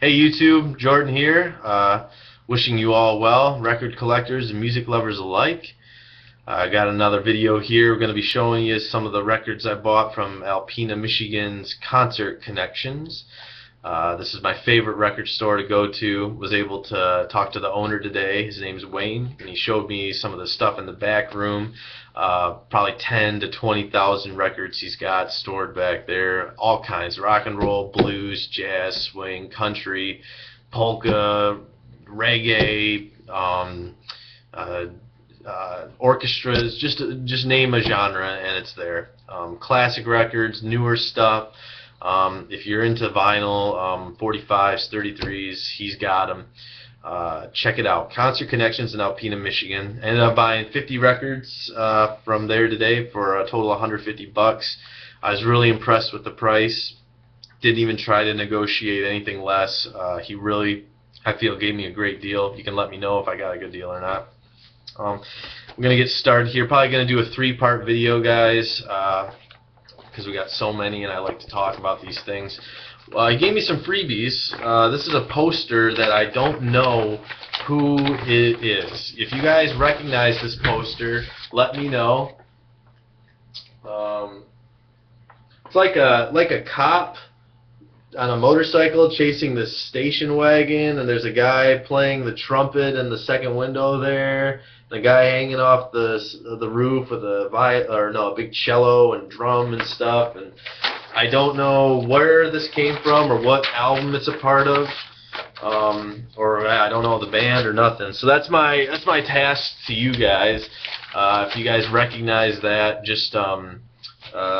Hey YouTube, Jordan here, wishing you all well, record collectors and music lovers alike. I got another video here. We're going to be showing you some of the records I bought from Alpena, Michigan's Concert Connections. This is my favorite record store to go to. Was able to talk to the owner today. His name's Wayne, and he showed me some of the stuff in the back room. Probably 10 to 20,000 records he's got stored back there. All kinds: rock and roll, blues, jazz, swing, country, polka, reggae, orchestras, just name a genre and it's there. Classic records, newer stuff. If you're into vinyl, 45s, 33s, he's got them. Check it out. Concert Connections in Alpena, Michigan. Ended up buying 50 records from there today for a total of $150. I was really impressed with the price. Didn't even try to negotiate anything less. He really, I feel, gave me a great deal. You can let me know if I got a good deal or not. We're going to get started here. Probably going to do a three-part video, guys, because we got so many and I like to talk about these things. He gave me some freebies. This is a poster that I don't know who it is. If you guys recognize this poster, let me know. It's like a cop on a motorcycle chasing this station wagon, and there's a guy playing the trumpet in the second window there. The guy hanging off the roof with a big cello and drum and stuff, and I don't know where this came from or what album it's a part of, or I don't know the band or nothing. So that's my task to you guys. If you guys recognize that, just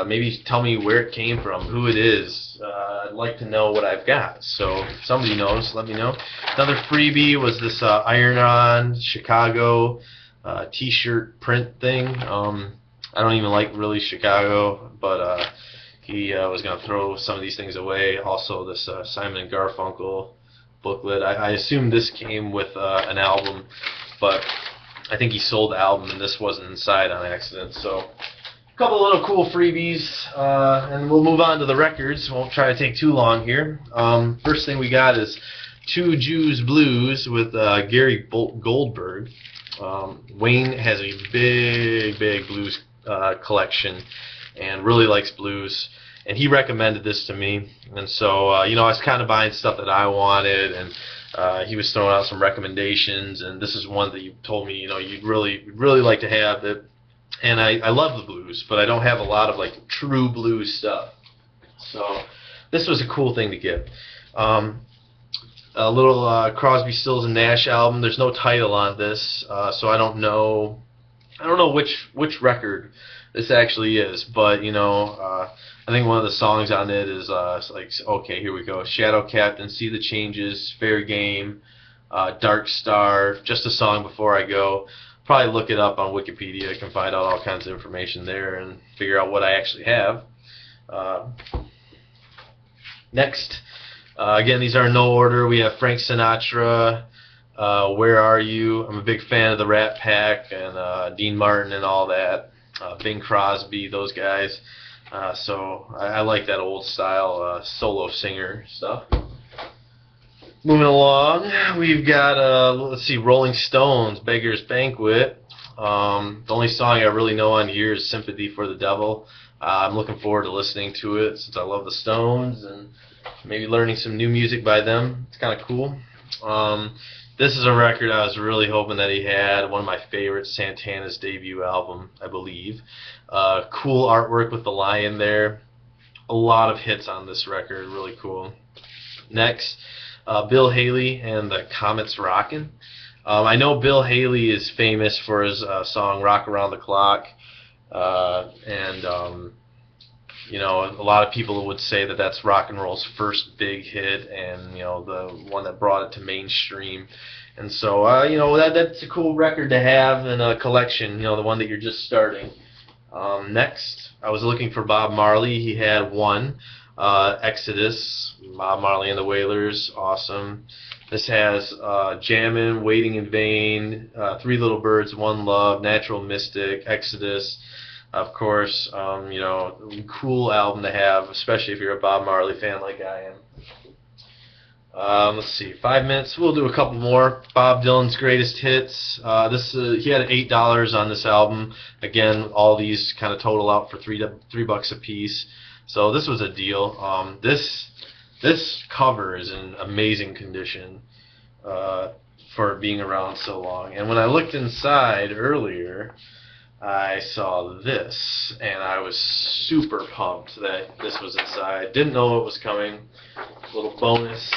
maybe tell me where it came from, who it is. I'd like to know what I've got. So if somebody knows, let me know. Another freebie was this Iron-On Chicago T-shirt print thing. I don't even like really Chicago, but he was going to throw some of these things away. Also this Simon & Garfunkel booklet. I assume this came with an album, but I think he sold the album and this wasn't inside on accident. So couple little cool freebies, and we'll move on to the records. Won't try to take too long here. First thing we got is Two Jews Blues with Gary Goldberg. Wayne has a big blues collection and really likes blues, and he recommended this to me. And so you know, I was kind of buying stuff that I wanted, and he was throwing out some recommendations, and this is one that you told me, you know, you'd really like to have. That and I love the blues, but I don't have a lot of like true blues stuff. So this was a cool thing to get. A little Crosby, Stills, and Nash album. There's no title on this, so I don't know which record this actually is. But you know, I think one of the songs on it is like, okay, here we go. Shadow Captain, See the Changes, Fair Game, Dark Star, Just a Song Before I Go. Probably look it up on Wikipedia. I can find out all kinds of information there and figure out what I actually have. Next, again, these are in no order. We have Frank Sinatra, Where Are You? I'm a big fan of the Rat Pack and Dean Martin and all that. Bing Crosby, those guys. So I like that old style solo singer stuff. Moving along, we've got, let's see, Rolling Stones, Beggar's Banquet. The only song I really know on here is Sympathy for the Devil. I'm looking forward to listening to it since I love the Stones and maybe learning some new music by them. It's kind of cool. This is a record I was really hoping that he had, one of my favorites, Santana's debut album, I believe. Cool artwork with the lion there. A lot of hits on this record, really cool. Next, Bill Haley and the Comets Rockin'. I know Bill Haley is famous for his song Rock Around the Clock, and you know, a lot of people would say that that's rock and roll's first big hit, and you know, the one that brought it to mainstream. And so you know, that's a cool record to have in a collection, you know, the one that you're just starting. Next, I was looking for Bob Marley. He had one. Exodus, Bob Marley and the Wailers, awesome. This has Jammin', Waiting in Vain, Three Little Birds, One Love, Natural Mystic, Exodus, of course. You know, cool album to have, especially if you're a Bob Marley fan like I am. Let's see, 5 minutes. We'll do a couple more. Bob Dylan's greatest hits. He had $8 on this album. Again, all these kind of total out for $3 a piece. So this was a deal. This cover is in amazing condition for being around so long. And when I looked inside earlier, I saw this, and I was super pumped that this was inside. Didn't know it was coming. Little bonus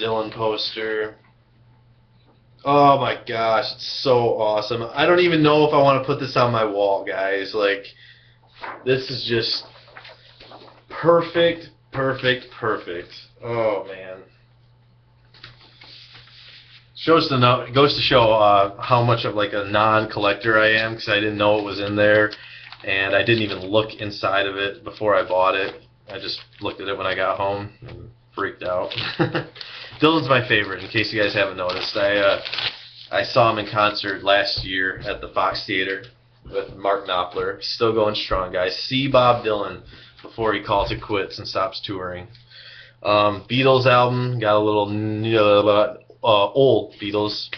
Dylan poster. Oh my gosh, it's so awesome. I don't even know if I want to put this on my wall, guys. Like, this is just perfect, perfect, perfect. Oh man. Goes to show how much of like a non-collector I am, because I didn't know it was in there, and I didn't even look inside of it before I bought it. I just looked at it when I got home and freaked out. Dylan's my favorite, in case you guys haven't noticed. I saw him in concert last year at the Fox Theater with Mark Knopfler. Still going strong, guys. See Bob Dylan before he calls it quits and stops touring. Beatles album, got a little old Beatles,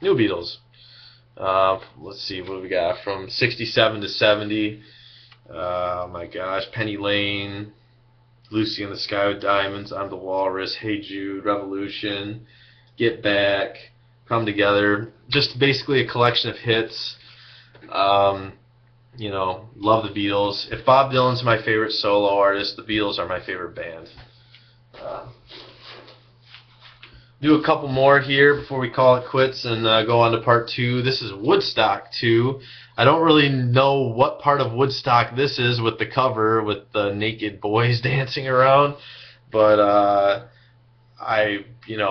new Beatles. Let's see what we got from 67 to 70. Oh my gosh, Penny Lane, Lucy in the Sky with Diamonds, I'm the Walrus, Hey Jude, Revolution, Get Back, Come Together. Just basically a collection of hits. You know, love the Beatles. If Bob Dylan's my favorite solo artist, the Beatles are my favorite band. Do a couple more here before we call it quits and go on to part two. This is Woodstock 2. I don't really know what part of Woodstock this is with the cover with the naked boys dancing around, but I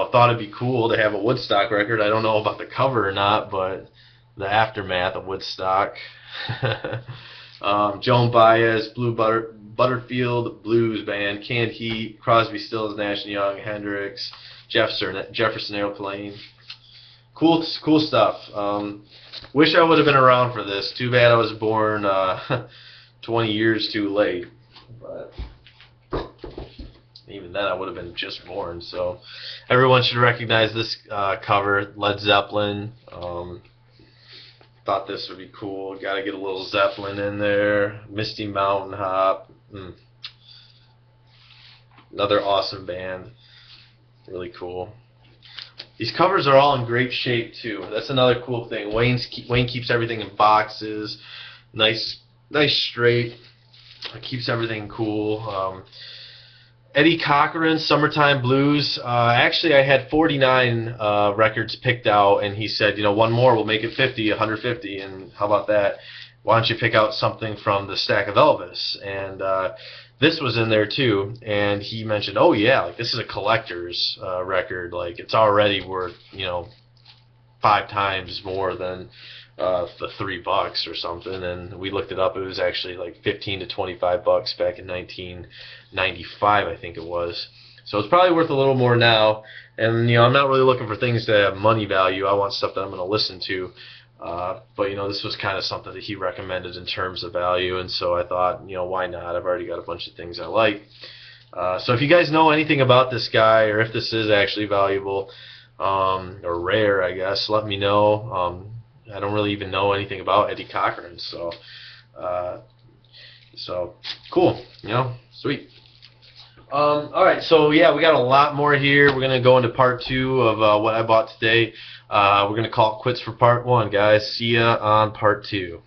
thought it'd be cool to have a Woodstock record. I don't know about the cover or not, but the aftermath of Woodstock. Joan Baez, Butterfield Blues Band, Canned Heat, Crosby, Stills, Nash and Young, Hendrix, Jefferson Airplane. Cool stuff. Wish I would have been around for this. Too bad I was born 20 years too late. But even then I would have been just born. So everyone should recognize this cover. Led Zeppelin. Thought this would be cool. Got to get a little Zeppelin in there. Misty Mountain Hop. Another awesome band. Really cool. These covers are all in great shape too. That's another cool thing. Wayne keeps everything in boxes, nice straight. It keeps everything cool. Eddie Cochran, Summertime Blues. Actually, I had 49 records picked out, and he said, one more, we'll make it 50, 150, and how about that? Why don't you pick out something from the stack of Elvis? And this was in there too, and he mentioned, oh yeah, like this is a collector's record, like it's already worth, 5 times more than the $3 or something. And we looked it up, it was actually like $15 to $25 back in 1995, I think it was. So it's probably worth a little more now, and I'm not really looking for things that have money value. I want stuff that I'm going to listen to. But this was kind of something that he recommended in terms of value, and so I thought, why not? I've already got a bunch of things I like. So if you guys know anything about this guy, or if this is actually valuable or rare, I guess, let me know. I don't really even know anything about Eddie Cochran, so cool, sweet. Alright, so yeah, we got a lot more here. We're going to go into part two of what I bought today. We're going to call it quits for part one, guys. See ya on part two.